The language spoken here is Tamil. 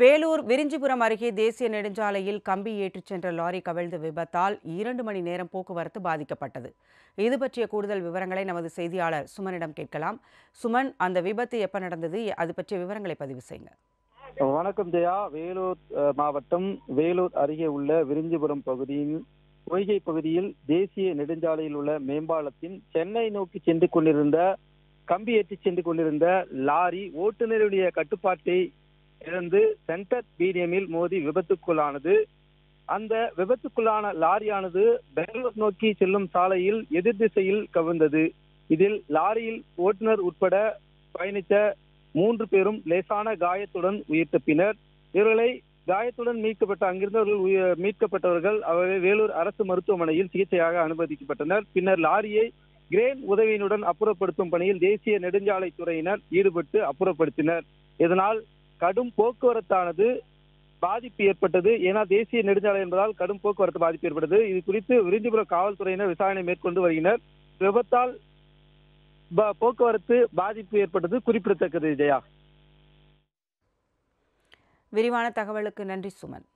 வேலூர் விரிஞ்சிபுரம் அருகே தேசிய நெடுஞ்சாலையில் கம்பி ஏற்றிச் சென்ற லாரி கவிழ்ந்து விபத்தால் 2 மணி நேரம் போக்குவரத்து பாதிக்கப்பட்டது. இது பற்றிய கூடுதல் விவரங்களை நமது செய்தியாளர் சுமனிடம் கேட்கலாம். சுமன், அந்த விபத்து எப்ப நடந்தது, அது பற்றிய விவரங்களை பதிவு செய்யுங்க. வணக்கம் ஜெயா. வேலூர் மாவட்டம் வேலூர் அருகே உள்ள விரிஞ்சிபுரம் பகுதியில் பொய்கை பகுதியில் தேசிய நெடுஞ்சாலையில் உள்ள மேம்பாலத்தின் சென்னை நோக்கி சென்று கொண்டிருந்த கம்பி ஏற்றிச் சென்று கொண்டிருந்த லாரி ஓட்டுநருடைய கட்டுப்பாட்டை இருந்து சென்டர் பீடியமில் மோதி விபத்துக்குள்ளானது. அந்த விபத்துக்குள்ளான லாரியானது பெங்களூர் நோக்கி செல்லும் சாலையில் எதிர் திசையில் கவிழ்ந்தது. இதில் லாரியில் ஓட்டுநர் உட்பட பயணித்த 3 பேரும் லேசான காயத்துடன் உயிர்த்த பின்னர் இவர்களை காயத்துடன் மீட்கப்பட்டவர்கள் அவர்கள் வேலூர் அரசு மருத்துவமனையில் சிகிச்சையாக அனுமதிக்கப்பட்டனர். பின்னர் லாரியை கிரேன் உதவியினுடன் அப்புறப்படுத்தும் பணியில் தேசிய நெடுஞ்சாலை துறையினர் ஈடுபட்டு அப்புறப்படுத்தினர். இதனால் கடும் போக்குவரத்தானது பாதிப்பு ஏற்பட்டது. ஏன்னா தேசிய நெடுஞ்சாலை என்பதால் கடும் போக்குவரத்து பாதிப்பு ஏற்பட்டது. இது குறித்து விரிஞ்சிபுரம் காவல்துறையினர் விசாரணை மேற்கொண்டு வருகினர். விபத்தால் போக்குவரத்து பாதிப்பு ஏற்பட்டது குறிப்பிடத்தக்கது. ஜெயா, விரிவான தகவலுக்கு நன்றி சுமன்.